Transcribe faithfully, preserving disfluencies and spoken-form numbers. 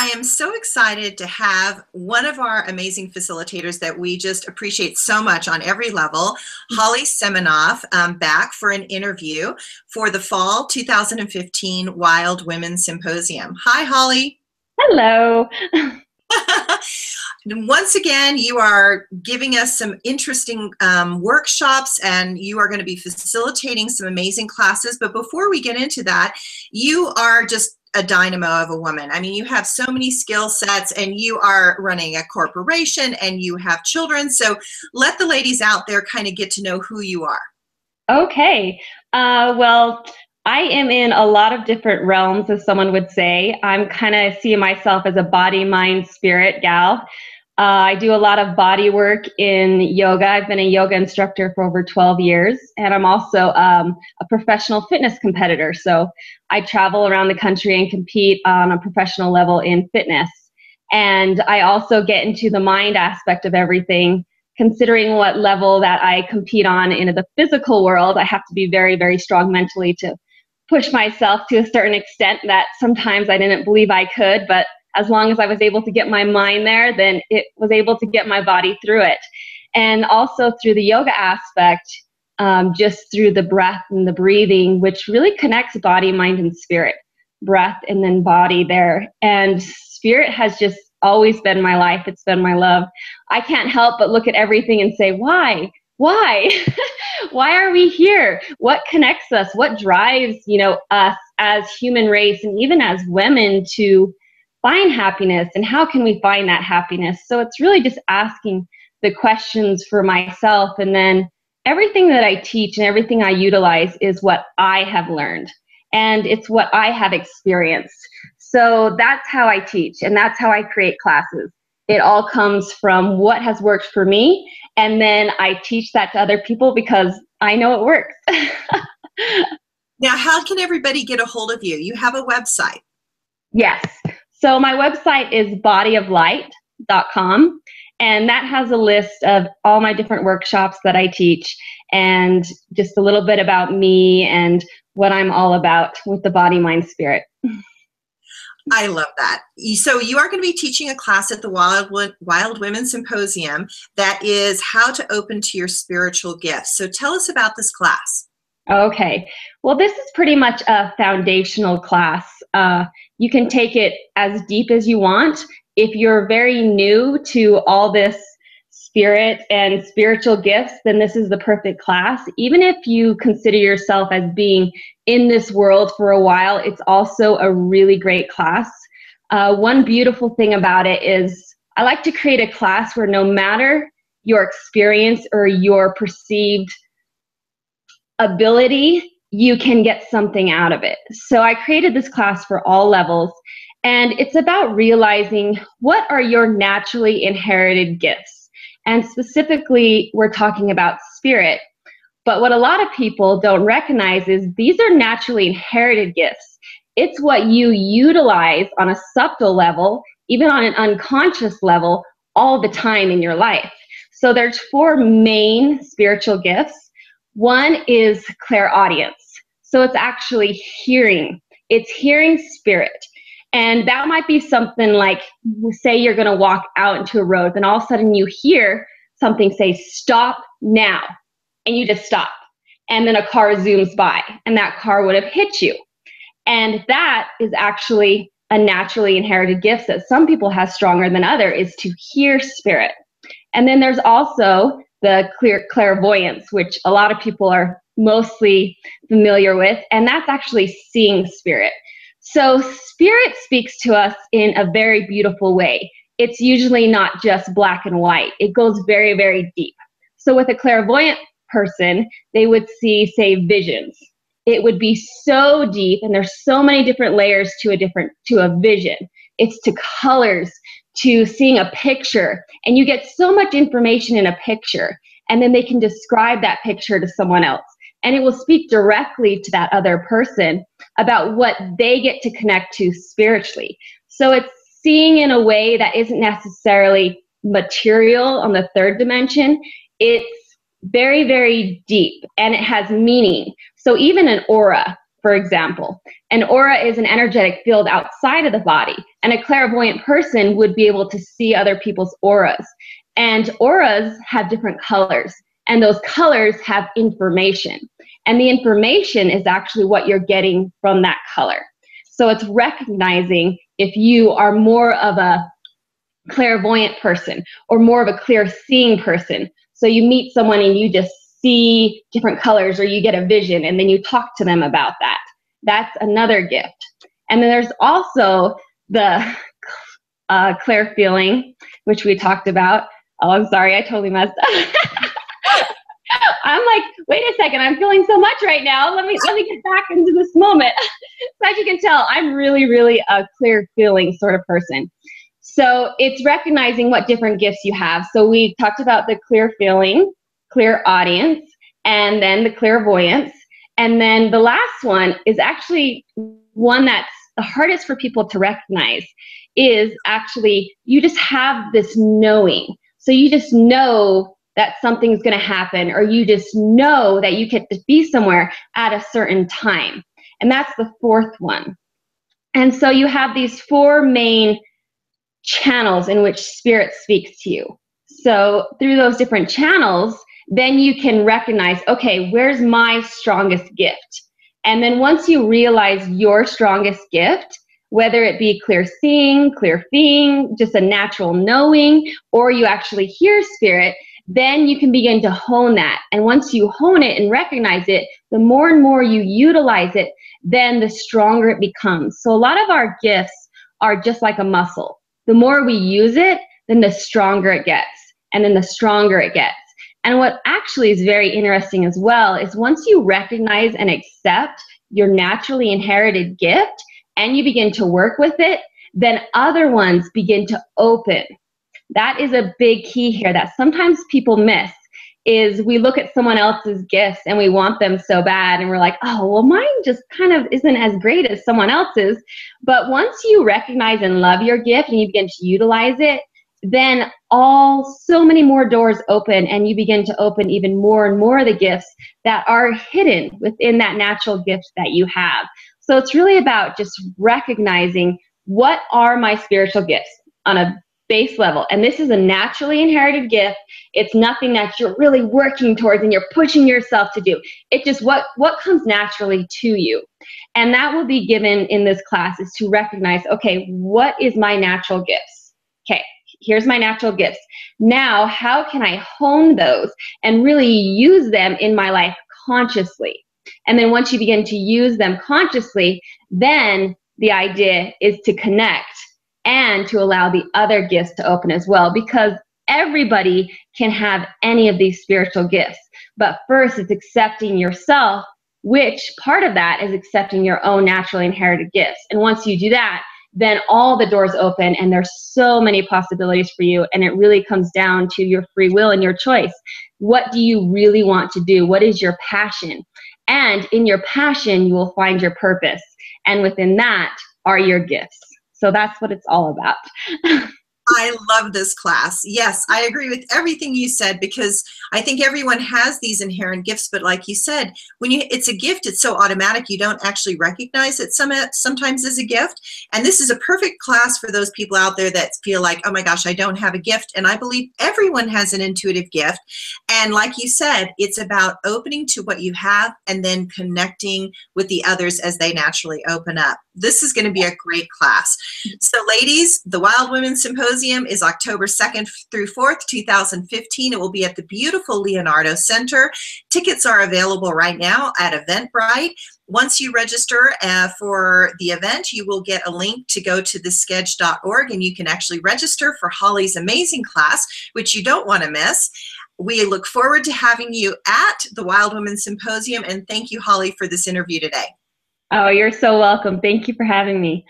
I am so excited to have one of our amazing facilitators that we just appreciate so much on every level, Holly Semanoff, um, back for an interview for the fall two thousand fifteen Wild Women's Symposium. Hi, Holly. Hello. Once again, you are giving us some interesting um, workshops, and you are going to be facilitating some amazing classes. But before we get into that, you are just a dynamo of a woman. I mean, you have so many skill sets, and you are running a corporation, and you have children. So let the ladies out there kind of get to know who you are. Okay. Uh, well, I am in a lot of different realms, as someone would say. I'm kind of seeing myself as a body, mind, spirit gal. Uh, I do a lot of body work in yoga. I've been a yoga instructor for over twelve years, and I'm also um, a professional fitness competitor. So I travel around the country and compete on a professional level in fitness. And I also get into the mind aspect of everything. Considering what level that I compete on in the physical world, I have to be very, very strong mentally to push myself to a certain extent that sometimes I didn't believe I could, but as long as I was able to get my mind there, then it was able to get my body through it. And also through the yoga aspect, um, just through the breath and the breathing, which really connects body, mind, and spirit. Breath and then body there. And spirit has just always been my life. It's been my love. I can't help but look at everything and say, why? Why? Why are we here? What connects us? What drives, you know, us as human race and even as women to find happiness, and how can we find that happiness? So it's really just asking the questions for myself, and then everything that I teach and everything I utilize is what I have learned, and it's what I have experienced. So that's how I teach, and that's how I create classes. It all comes from what has worked for me, and then I teach that to other people because I know it works. Now, how can everybody get a hold of you? You have a website. Yes. So my website is body of light dot com, and that has a list of all my different workshops that I teach and just a little bit about me and what I'm all about with the body, mind, spirit. I love that. So you are going to be teaching a class at the Wild, Wild Women's Symposium that is how to open to your spiritual gifts. So tell us about this class. Okay. Well, this is pretty much a foundational class. Uh, you can take it as deep as you want. If you're very new to all this spirit and spiritual gifts, then this is the perfect class. Even if you consider yourself as being in this world for a while, it's also a really great class. Uh, one beautiful thing about it is I like to create a class where no matter your experience or your perceived ability, you can get something out of it. So I created this class for all levels, and it's about realizing what are your naturally inherited gifts. And specifically, we're talking about spirit. But what a lot of people don't recognize is these are naturally inherited gifts. It's what you utilize on a subtle level, even on an unconscious level, all the time in your life. So there's four main spiritual gifts. One is clairaudience. So it's actually hearing. It's hearing spirit. And that might be something like, say you're going to walk out into a road, and all of a sudden you hear something say, stop now. And you just stop. And then a car zooms by, and that car would have hit you. And that is actually a naturally inherited gift that some people have stronger than others, is to hear spirit. And then there's also the clear clairvoyance, which a lot of people are mostly familiar with, and that's actually seeing spirit. So spirit speaks to us in a very beautiful way. It's usually not just black and white. It goes very, very deep. So with a clairvoyant person, they would see, say, visions. It would be so deep, and there's so many different layers to a different to a vision. It's to colors, to seeing a picture, and you get so much information in a picture, and then they can describe that picture to someone else, and it will speak directly to that other person about what they get to connect to spiritually. So it's seeing in a way that isn't necessarily material on the third dimension. It's very, very deep, and it has meaning. So even an aura, for example. An aura is an energetic field outside of the body, and a clairvoyant person would be able to see other people's auras. And auras have different colors, and those colors have information. And the information is actually what you're getting from that color. So it's recognizing if you are more of a clairvoyant person or more of a clear seeing person. So you meet someone and you just see different colors, or you get a vision and then you talk to them about that. That's another gift. And then there's also the uh, clair feeling, which we talked about. Oh, I'm sorry, I totally messed up. I'm like, wait a second, I'm feeling so much right now. Let me let me get back into this moment. So as you can tell, I'm really, really a clear feeling sort of person. So it's recognizing what different gifts you have. So we talked about the clear feeling, clairaudient, and then the clairvoyance. And then the last one is actually one that's the hardest for people to recognize, is actually you just have this knowing. So you just know that something's gonna happen, or you just know that you get to be somewhere at a certain time. And that's the fourth one. And so you have these four main channels in which spirit speaks to you. So through those different channels, then you can recognize, okay, where's my strongest gift? And then once you realize your strongest gift, whether it be clear seeing, clear feeling, just a natural knowing, or you actually hear spirit, then you can begin to hone that. And once you hone it and recognize it, the more and more you utilize it, then the stronger it becomes. So a lot of our gifts are just like a muscle. The more we use it, then the stronger it gets, and then the stronger it gets. And what actually is very interesting as well is once you recognize and accept your naturally inherited gift and you begin to work with it, then other ones begin to open. That is a big key here that sometimes people miss, is we look at someone else's gifts and we want them so bad, and we're like, oh, well, mine just kind of isn't as great as someone else's. But once you recognize and love your gift and you begin to utilize it, then all so many more doors open, and you begin to open even more and more of the gifts that are hidden within that natural gift that you have. So it's really about just recognizing, what are my spiritual gifts on a base level? And this is a naturally inherited gift. It's nothing that you're really working towards and you're pushing yourself to do. It's just what what comes naturally to you. And that will be given in this class, is to recognize, okay, what is my natural gifts? Okay, here's my natural gifts. Now, how can I hone those and really use them in my life consciously? And then once you begin to use them consciously, then the idea is to connect and to allow the other gifts to open as well, because everybody can have any of these spiritual gifts. But first, it's accepting yourself, which part of that is accepting your own naturally inherited gifts. And once you do that, then all the doors open and there's so many possibilities for you, and it really comes down to your free will and your choice. What do you really want to do? What is your passion? And in your passion, you will find your purpose. And within that are your gifts. So that's what it's all about. I love this class. Yes, I agree with everything you said, because I think everyone has these inherent gifts, but like you said, when you it's a gift, it's so automatic you don't actually recognize it some, sometimes as a gift. And this is a perfect class for those people out there that feel like, oh my gosh, I don't have a gift. And I believe everyone has an intuitive gift. And like you said, it's about opening to what you have and then connecting with the others as they naturally open up. This is going to be a great class. So ladies, the Wild Women's Symposium is October second through fourth, two thousand fifteen. It will be at the beautiful Leonardo Center. Tickets are available right now at Eventbrite. Once you register uh, for the event, you will get a link to go to the skedge dot org, and you can actually register for Holly's amazing class, which you don't want to miss. We look forward to having you at the Wild Women's Symposium, and thank you, Holly, for this interview today. Oh, you're so welcome. Thank you for having me.